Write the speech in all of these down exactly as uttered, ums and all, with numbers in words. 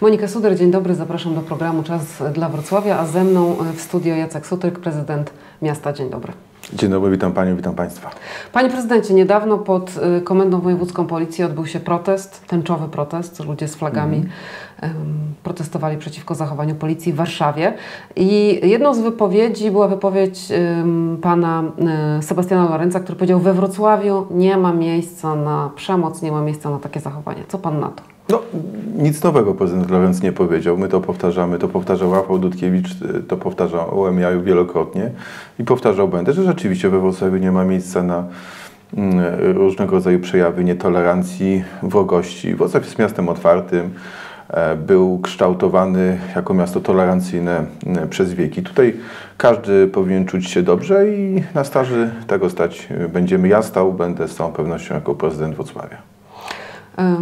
Monika Suder, dzień dobry, zapraszam do programu Czas dla Wrocławia, a ze mną w studio Jacek Sutryk, prezydent miasta. Dzień dobry. Dzień dobry, witam Panią, witam Państwa. Panie Prezydencie, niedawno pod Komendą Wojewódzką Policji odbył się protest, tęczowy protest, ludzie z flagami mm. protestowali przeciwko zachowaniu policji w Warszawie i jedną z wypowiedzi była wypowiedź Pana Sebastiana Lorenca, który powiedział: we Wrocławiu nie ma miejsca na przemoc, nie ma miejsca na takie zachowanie. Co Pan na to? No, nic nowego prezydent Lorenc nie powiedział. My to powtarzamy, to powtarzał Rafał Dutkiewicz, to powtarzałem ja wielokrotnie i powtarzał będę, że rzeczywiście we Wrocławiu nie ma miejsca na różnego rodzaju przejawy nietolerancji, wrogości. Wrocław jest miastem otwartym, był kształtowany jako miasto tolerancyjne przez wieki. Tutaj każdy powinien czuć się dobrze i na straży tego stać będziemy. Ja stał będę z całą pewnością jako prezydent Wrocławia.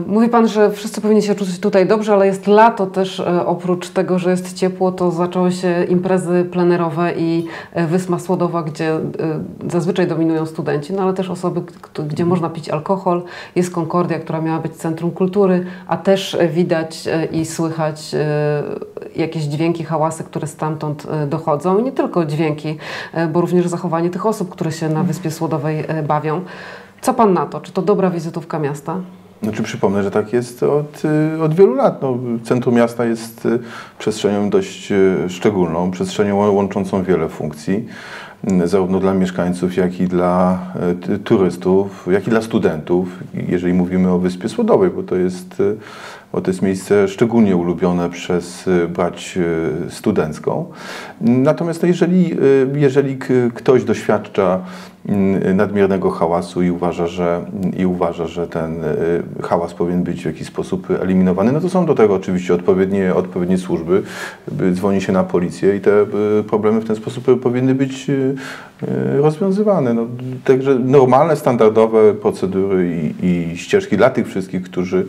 Mówi Pan, że wszyscy powinni się czuć tutaj dobrze, ale jest lato też, oprócz tego, że jest ciepło, to zaczęły się imprezy plenerowe i Wyspa Słodowa, gdzie zazwyczaj dominują studenci, no ale też osoby, gdzie można pić alkohol. Jest Konkordia, która miała być centrum kultury, a też widać i słychać jakieś dźwięki, hałasy, które stamtąd dochodzą. I nie tylko dźwięki, bo również zachowanie tych osób, które się na Wyspie Słodowej bawią. Co Pan na to? Czy to dobra wizytówka miasta? Znaczy, przypomnę, że tak jest od, od wielu lat. No, centrum miasta jest przestrzenią dość szczególną, przestrzenią łączącą wiele funkcji, zarówno dla mieszkańców, jak i dla turystów, jak i dla studentów, jeżeli mówimy o Wyspie Słodowej, bo to jest, bo to jest miejsce szczególnie ulubione przez brać studencką. Natomiast jeżeli, jeżeli ktoś doświadcza nadmiernego hałasu i uważa, że, i uważa, że ten hałas powinien być w jakiś sposób eliminowany, no to są do tego oczywiście odpowiednie, odpowiednie służby, dzwoni się na policję i te problemy w ten sposób powinny być rozwiązywane. No, także normalne, standardowe procedury i, i ścieżki dla tych wszystkich, którzy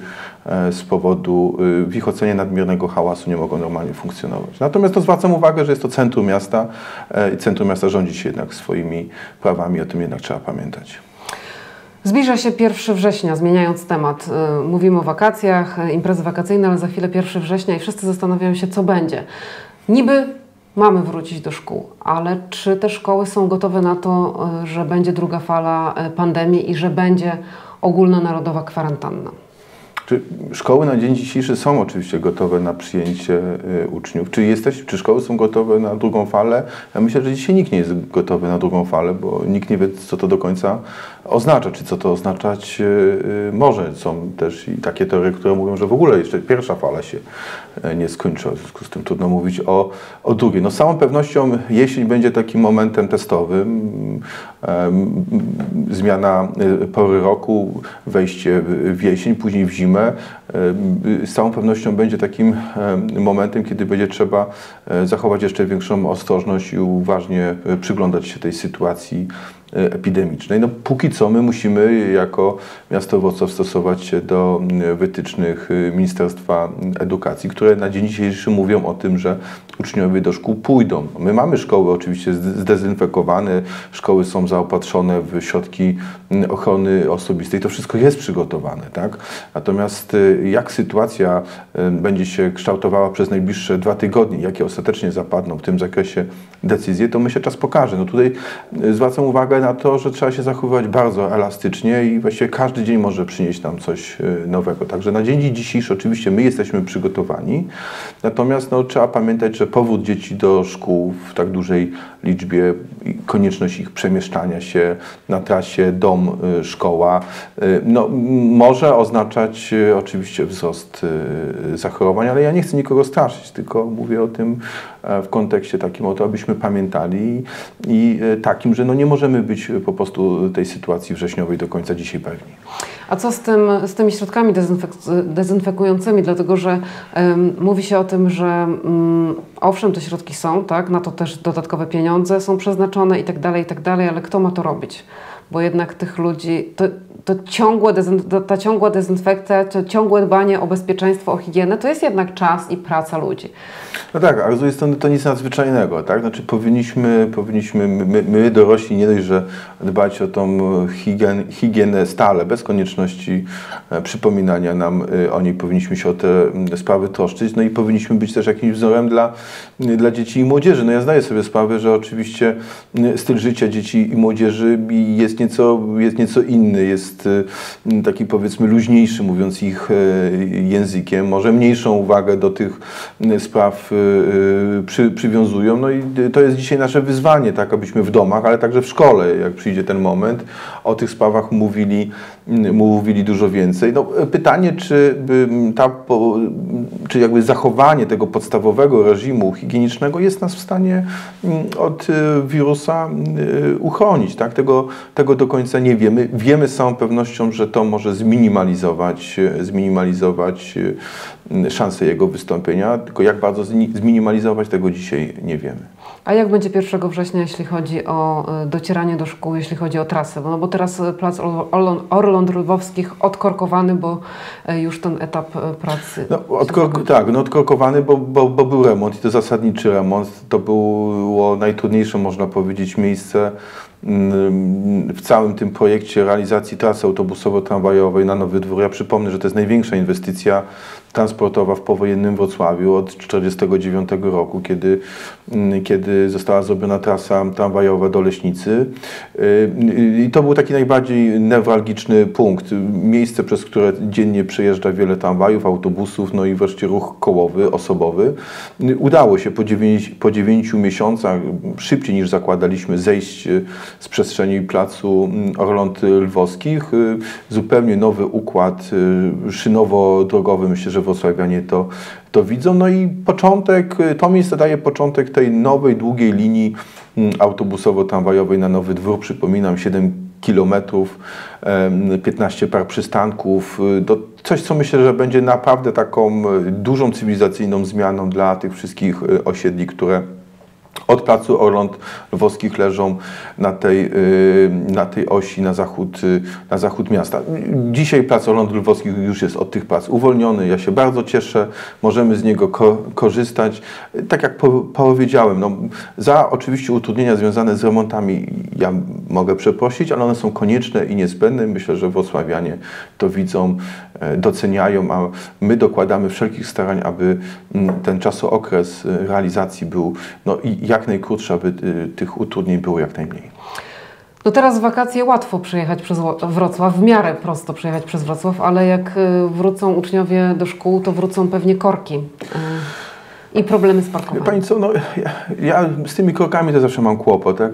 z powodu w ich ocenie nadmiernego hałasu nie mogą normalnie funkcjonować. Natomiast to zwracam uwagę, że jest to centrum miasta i centrum miasta rządzi się jednak swoimi prawami. O tym jednak trzeba pamiętać. Zbliża się pierwszego września, zmieniając temat. Mówimy o wakacjach, imprezy wakacyjne, ale za chwilę pierwszego września i wszyscy zastanawiają się, co będzie. Niby mamy wrócić do szkół, ale czy te szkoły są gotowe na to, że będzie druga fala pandemii i że będzie ogólnonarodowa kwarantanna? Czy szkoły na dzień dzisiejszy są oczywiście gotowe na przyjęcie uczniów? Czy, jesteś, czy szkoły są gotowe na drugą falę? Ja myślę, że dzisiaj nikt nie jest gotowy na drugą falę, bo nikt nie wie, co to do końca oznacza, czy co to oznaczać może. Są też i takie teorie, które mówią, że w ogóle jeszcze pierwsza fala się nie skończyła, w związku z tym trudno mówić o, o drugiej. No z całą pewnością jesień będzie takim momentem testowym. Zmiana pory roku, wejście w jesień, później w zimę. Z całą pewnością będzie takim momentem, kiedy będzie trzeba zachować jeszcze większą ostrożność i uważnie przyglądać się tej sytuacji epidemicznej. No, póki co my musimy jako miasto Wrocław stosować się do wytycznych Ministerstwa Edukacji, które na dzień dzisiejszy mówią o tym, że uczniowie do szkół pójdą. My mamy szkoły oczywiście zdezynfekowane, szkoły są zaopatrzone w środki ochrony osobistej, to wszystko jest przygotowane, tak? Natomiast jak sytuacja będzie się kształtowała przez najbliższe dwa tygodnie, jakie ostatecznie zapadną w tym zakresie decyzje, to my się czas pokaże. No tutaj zwracam uwagę na to, że trzeba się zachowywać bardzo elastycznie i właściwie każdy dzień może przynieść nam coś nowego. Także na dzień dzisiejszy oczywiście my jesteśmy przygotowani, natomiast no, trzeba pamiętać, że powrót dzieci do szkół w tak dużej liczbie, konieczność ich przemieszczania się na trasie dom, szkoła, no, może oznaczać oczywiście wzrost zachorowań, ale ja nie chcę nikogo straszyć, tylko mówię o tym w kontekście takim, o to, abyśmy pamiętali i takim, że no, nie możemy być po prostu tej sytuacji wrześniowej do końca dzisiaj pewni. A co z, tym, z tymi środkami dezynfekującymi? Dlatego, że ym, mówi się o tym, że ym, owszem, te środki są, tak, na to też dodatkowe pieniądze są przeznaczone i tak dalej, i tak dalej, ale kto ma to robić? bo jednak tych ludzi, to, to ciągłe to, ta ciągła dezynfekcja, to ciągłe dbanie o bezpieczeństwo, o higienę, to jest jednak czas i praca ludzi. No tak, a z drugiej strony to nic nadzwyczajnego, tak? Znaczy powinniśmy, powinniśmy my, my dorośli nie dość, że dbać o tą higien, higienę stale, bez konieczności przypominania nam o niej, powinniśmy się o te sprawy troszczyć, no i powinniśmy być też jakimś wzorem dla, dla dzieci i młodzieży. No ja zdaję sobie sprawę, że oczywiście styl życia dzieci i młodzieży jest nieco, jest nieco inny, jest taki, powiedzmy, luźniejszy, mówiąc ich językiem, może mniejszą uwagę do tych spraw przy, przywiązują. No i to jest dzisiaj nasze wyzwanie, tak abyśmy w domach, ale także w szkole, jak przyjdzie ten moment, o tych sprawach mówili, mówili dużo więcej. No, pytanie, czy, ta, czy jakby zachowanie tego podstawowego reżimu higienicznego jest nas w stanie od wirusa uchronić, tak? Tego, tego do końca nie wiemy. Wiemy z całą pewnością, że to może zminimalizować, zminimalizować szansę jego wystąpienia, tylko jak bardzo zminimalizować, tego dzisiaj nie wiemy. A jak będzie pierwszego września, jeśli chodzi o docieranie do szkół, jeśli chodzi o trasę? No bo teraz Plac Orląt Lwowskich odkorkowany, bo już ten etap pracy... No, odkork tak, no odkorkowany, bo, bo, bo był remont i to zasadniczy remont. To było najtrudniejsze, można powiedzieć, miejsce w całym tym projekcie realizacji trasy autobusowo-tramwajowej na Nowy Dwór. Ja przypomnę, że to jest największa inwestycja transportowa w powojennym Wrocławiu od tysiąc dziewięćset czterdziestego dziewiątego roku, kiedy, kiedy została zrobiona trasa tramwajowa do Leśnicy. I to był taki najbardziej newralgiczny punkt. Miejsce, przez które dziennie przejeżdża wiele tramwajów, autobusów, no i wreszcie ruch kołowy, osobowy. Udało się po dziewięciu, po dziewięciu miesiącach, szybciej niż zakładaliśmy, zejść z przestrzeni Placu Orląt Lwowskich. Zupełnie nowy układ szynowo-drogowy. Myślę, że wrocławianie to, to widzą. No i początek, to miejsce daje początek tej nowej, długiej linii autobusowo-tramwajowej na Nowy Dwór. Przypominam, siedem kilometrów, piętnaście par przystanków. Do coś, co myślę, że będzie naprawdę taką dużą cywilizacyjną zmianą dla tych wszystkich osiedli, które od Placu Orląt Lwowskich leżą na tej, na tej osi na zachód, na zachód miasta. Dzisiaj Plac Orląt Lwowskich już jest od tych prac uwolniony. Ja się bardzo cieszę. Możemy z niego ko korzystać. Tak jak po powiedziałem, no, za oczywiście utrudnienia związane z remontami ja mogę przeprosić, ale one są konieczne i niezbędne. Myślę, że wrocławianie to widzą, doceniają, a my dokładamy wszelkich starań, aby ten czasookres realizacji był no, i jak najkrótsze, aby tych utrudnień było jak najmniej. No teraz w wakacje łatwo przejechać przez Wrocław, w miarę prosto przejechać przez Wrocław, ale jak wrócą uczniowie do szkół, to wrócą pewnie korki. I problemy z parkowaniem. Pani co, no, ja, ja z tymi korkami to zawsze mam kłopot. Tak?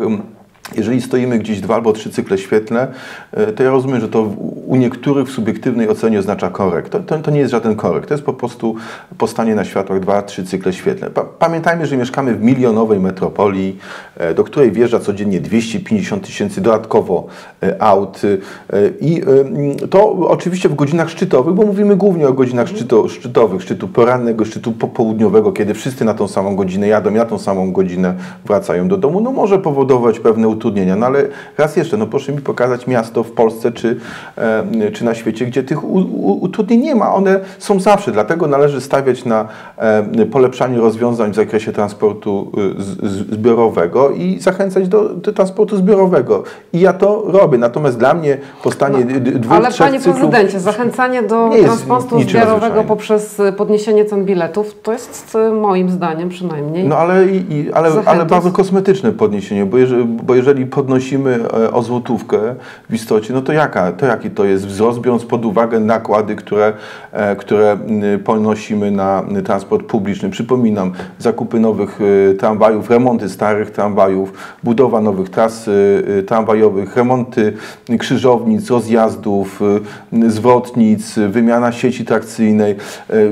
Jeżeli stoimy gdzieś dwa albo trzy cykle świetlne, to ja rozumiem, że to u niektórych w subiektywnej ocenie oznacza korek. To, to, to nie jest żaden korek, to jest po prostu postanie na światłach dwa, trzy cykle świetlne. Pa, pamiętajmy, że mieszkamy w milionowej metropolii, do której wjeżdża codziennie dwieście pięćdziesiąt tysięcy dodatkowo aut. I to oczywiście w godzinach szczytowych, bo mówimy głównie o godzinach szczyto, szczytowych, szczytu porannego, szczytu popołudniowego, kiedy wszyscy na tą samą godzinę jadą i na tą samą godzinę wracają do domu, no może powodować pewne utrudnienia. No ale raz jeszcze, no proszę mi pokazać miasto w Polsce czy, e, czy na świecie, gdzie tych u, u, utrudnień nie ma. One są zawsze, dlatego należy stawiać na e, polepszanie rozwiązań w zakresie transportu z, z, zbiorowego i zachęcać do, do transportu zbiorowego. I ja to robię. Natomiast dla mnie powstanie no, dwóch, ale trzech panie cyklów, prezydencie, zachęcanie do transportu zbiorowego poprzez podniesienie cen biletów, to jest moim zdaniem przynajmniej. No ale, i, ale, ale bardzo kosmetyczne podniesienie, bo jeżeli, bo jeżeli podnosimy o złotówkę w istocie, no to, jaka, to jaki to jest wzrost, biorąc pod uwagę nakłady, które, które ponosimy na transport publiczny. Przypominam, zakupy nowych tramwajów, remonty starych tramwajów, budowa nowych tras tramwajowych, remonty krzyżownic, rozjazdów, zwrotnic, wymiana sieci trakcyjnej,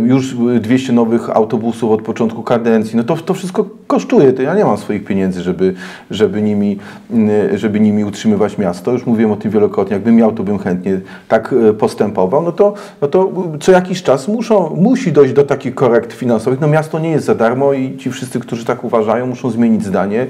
już dwieście nowych autobusów od początku kadencji. No to, to wszystko kosztuje. To ja nie mam swoich pieniędzy, żeby, żeby, nimi, żeby nimi utrzymywać miasto. Już mówiłem o tym wielokrotnie. Jakbym miał, to bym chętnie tak postępował. No to, no to co jakiś czas muszą, musi dojść do takich korekt finansowych. No miasto nie jest za darmo i ci wszyscy, którzy tak uważają, muszą zmienić zdanie,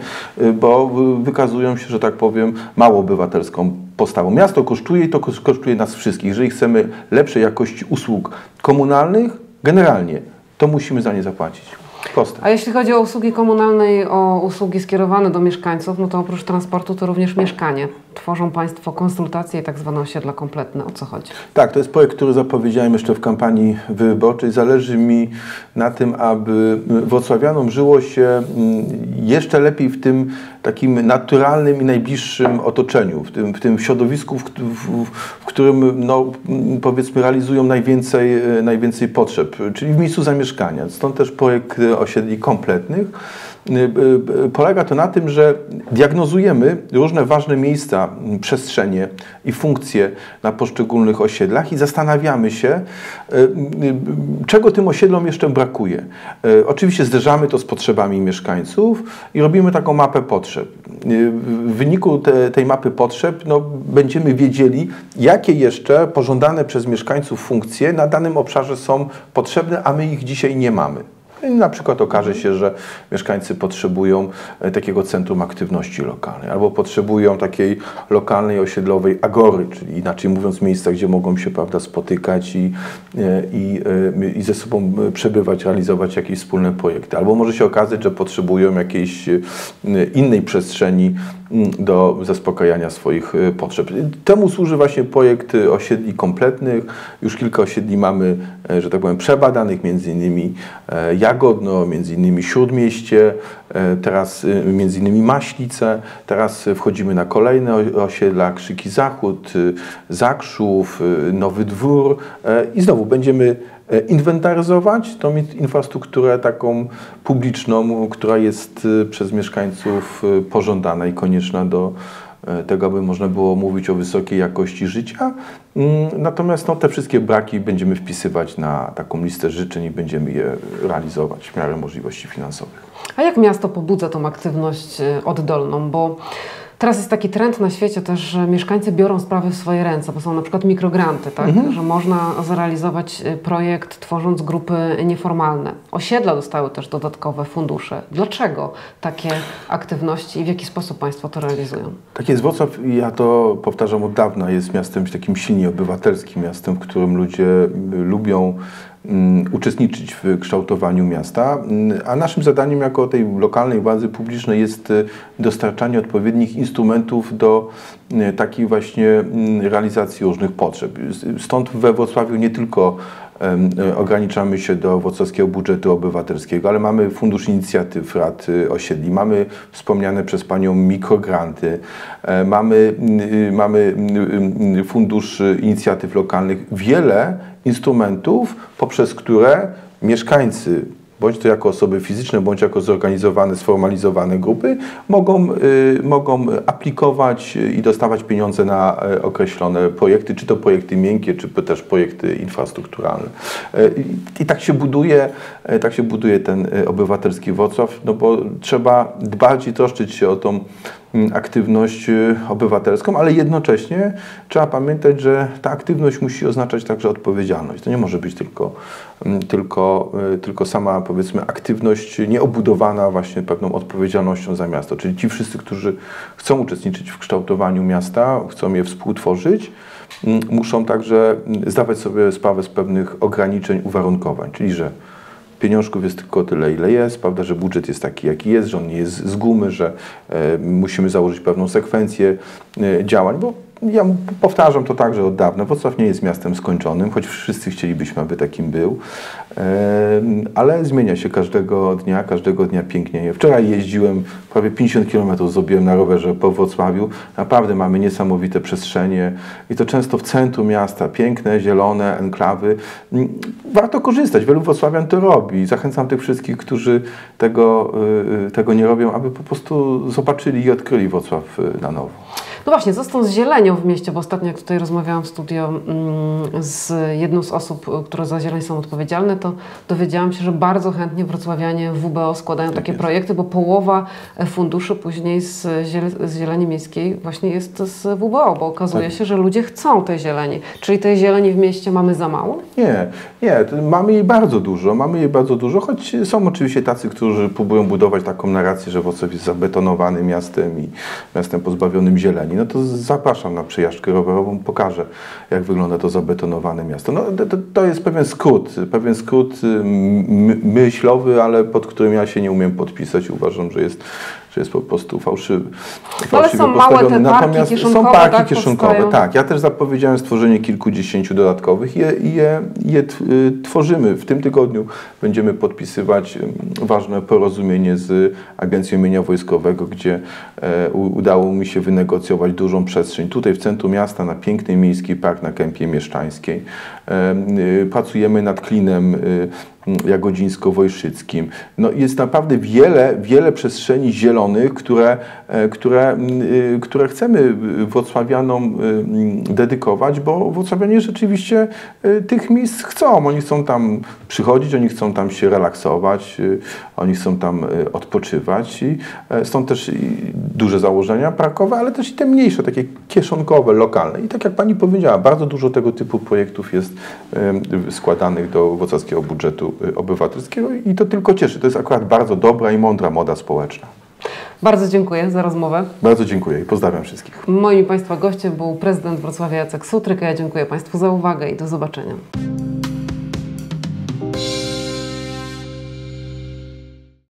bo wykazują się, że tak powiem, mało obywatelską postawą. Miasto kosztuje i to kosztuje nas wszystkich. Jeżeli chcemy lepszej jakości usług komunalnych, generalnie, to musimy za nie zapłacić. Proste. A jeśli chodzi o usługi komunalne i o usługi skierowane do mieszkańców, no to oprócz transportu to również mieszkanie. Tworzą Państwo konsultacje i tak zwane osiedla kompletne. O co chodzi? Tak, to jest projekt, który zapowiedziałem jeszcze w kampanii wyborczej. Zależy mi na tym, aby wrocławianom żyło się jeszcze lepiej w tym takim naturalnym i najbliższym otoczeniu, w tym, w tym środowisku, w, w, w którym no, powiedzmy realizują najwięcej, najwięcej potrzeb, czyli w miejscu zamieszkania. Stąd też projekt osiedli kompletnych. Polega to na tym, że diagnozujemy różne ważne miejsca, przestrzenie i funkcje na poszczególnych osiedlach i zastanawiamy się, czego tym osiedlom jeszcze brakuje. Oczywiście zderzamy to z potrzebami mieszkańców i robimy taką mapę potrzeb. W wyniku te, tej mapy potrzeb no, będziemy wiedzieli, jakie jeszcze pożądane przez mieszkańców funkcje na danym obszarze są potrzebne, a my ich dzisiaj nie mamy. Na przykład okaże się, że mieszkańcy potrzebują takiego centrum aktywności lokalnej albo potrzebują takiej lokalnej osiedlowej agory, czyli inaczej mówiąc miejsca, gdzie mogą się, prawda, spotykać i, i, i ze sobą przebywać, realizować jakieś wspólne projekty. Albo może się okazać, że potrzebują jakiejś innej przestrzeni do zaspokajania swoich potrzeb. Temu służy właśnie projekt osiedli kompletnych. Już kilka osiedli mamy, że tak powiem, przebadanych, między innymi Jagodno, między innymi Śródmieście, teraz między innymi Maślice. Teraz wchodzimy na kolejne osiedla, Krzyki Zachód, Zakrzów, Nowy Dwór i znowu będziemy inwentaryzować tą infrastrukturę taką publiczną, która jest przez mieszkańców pożądana i konieczna do tego, aby można było mówić o wysokiej jakości życia. Natomiast no, te wszystkie braki będziemy wpisywać na taką listę życzeń i będziemy je realizować w miarę możliwości finansowych. A jak miasto pobudza tą aktywność oddolną? Bo teraz jest taki trend na świecie też, że mieszkańcy biorą sprawy w swoje ręce, bo są na przykład mikrogranty, tak? Mhm. Że można zrealizować projekt tworząc grupy nieformalne. Osiedla dostały też dodatkowe fundusze. Dlaczego takie aktywności i w jaki sposób Państwo to realizują? Tak jest, Wrocław, ja to powtarzam od dawna, jest miastem takim silnie obywatelskim, miastem, w którym ludzie lubią uczestniczyć w kształtowaniu miasta, a naszym zadaniem jako tej lokalnej władzy publicznej jest dostarczanie odpowiednich instrumentów do takiej właśnie realizacji różnych potrzeb. Stąd we Wrocławiu nie tylko ograniczamy się do wrocławskiego budżetu obywatelskiego, ale mamy Fundusz Inicjatyw Rad Osiedli, mamy wspomniane przez Panią mikrogranty, mamy, mamy Fundusz Inicjatyw Lokalnych, wiele instrumentów, poprzez które mieszkańcy, bądź to jako osoby fizyczne, bądź jako zorganizowane, sformalizowane grupy, mogą, y, mogą aplikować i dostawać pieniądze na określone projekty, czy to projekty miękkie, czy też projekty infrastrukturalne. I, i tak się buduje, tak się buduje ten obywatelski Wrocław, no bo trzeba dbać i troszczyć się o tą aktywność obywatelską, ale jednocześnie trzeba pamiętać, że ta aktywność musi oznaczać także odpowiedzialność. To nie może być tylko, tylko, tylko sama, powiedzmy, aktywność nieobudowana właśnie pewną odpowiedzialnością za miasto. Czyli ci wszyscy, którzy chcą uczestniczyć w kształtowaniu miasta, chcą je współtworzyć, muszą także zdawać sobie sprawę z pewnych ograniczeń, uwarunkowań, czyli że pieniążków jest tylko tyle, ile jest, prawda, że budżet jest taki, jaki jest, że on nie jest z gumy, że e, musimy założyć pewną sekwencję e, działań, bo ja powtarzam to także od dawna. Wrocław nie jest miastem skończonym, choć wszyscy chcielibyśmy, aby takim był, e, ale zmienia się każdego dnia, każdego dnia pięknieje. Wczoraj jeździłem, prawie pięćdziesiąt kilometrów zrobiłem na rowerze po Wrocławiu. Naprawdę mamy niesamowite przestrzenie i to często w centrum miasta. Piękne, zielone enklawy. Warto korzystać. Wielu wrocławian to robi. Zachęcam tych wszystkich, którzy tego, tego nie robią, aby po prostu zobaczyli i odkryli Wrocław na nowo. No właśnie, został z zielenią w mieście, bo ostatnio jak tutaj rozmawiałam w studio z jedną z osób, które za zieleń są odpowiedzialne, to dowiedziałam się, że bardzo chętnie wrocławianie W B O składają takie projekty, bo połowa funduszy później z, z zieleni miejskiej właśnie jest z W B O, bo okazuje się, że ludzie chcą tej zieleni. Czyli tej zieleni w mieście mamy za mało? Nie, nie, mamy jej bardzo dużo, mamy jej bardzo dużo, choć są oczywiście tacy, którzy próbują budować taką narrację, że Wrocław jest zabetonowany miastem i miastem pozbawionym zieleni. No to zapraszam na przejażdżkę rowerową, pokażę, jak wygląda to zabetonowane miasto. No, to, to jest pewien skrót, pewien skrót myślowy, ale pod którym ja się nie umiem podpisać. Uważam, że jest, że jest po prostu fałszywy. Ale są małe te Natomiast parki są parki tak, kieszonkowe. Powstają. Tak, ja też zapowiedziałem stworzenie kilkudziesięciu dodatkowych i je, je, je tworzymy. W tym tygodniu będziemy podpisywać ważne porozumienie z Agencją Mienia Wojskowego, gdzie e, udało mi się wynegocjować dużą przestrzeń. Tutaj w centrum miasta, na piękny miejski park na Kępie Mieszczańskiej. E, e, pracujemy nad klinem e, jagodzińsko-wojszyckim. No, jest naprawdę wiele, wiele przestrzeni zielonych, które, które, które chcemy wrocławianom dedykować, bo wrocławianie rzeczywiście tych miejsc chcą. Oni chcą tam przychodzić, oni chcą tam się relaksować, oni chcą tam odpoczywać. I są też duże założenia parkowe, ale też i te mniejsze, takie kieszonkowe, lokalne. I tak jak pani powiedziała, bardzo dużo tego typu projektów jest składanych do wrocławskiego budżetu obywatelskiego i to tylko cieszy. To jest akurat bardzo dobra i mądra moda społeczna. Bardzo dziękuję za rozmowę. Bardzo dziękuję i pozdrawiam wszystkich. Moim Państwa gościem był prezydent Wrocławia Jacek Sutryk. Ja dziękuję Państwu za uwagę i do zobaczenia.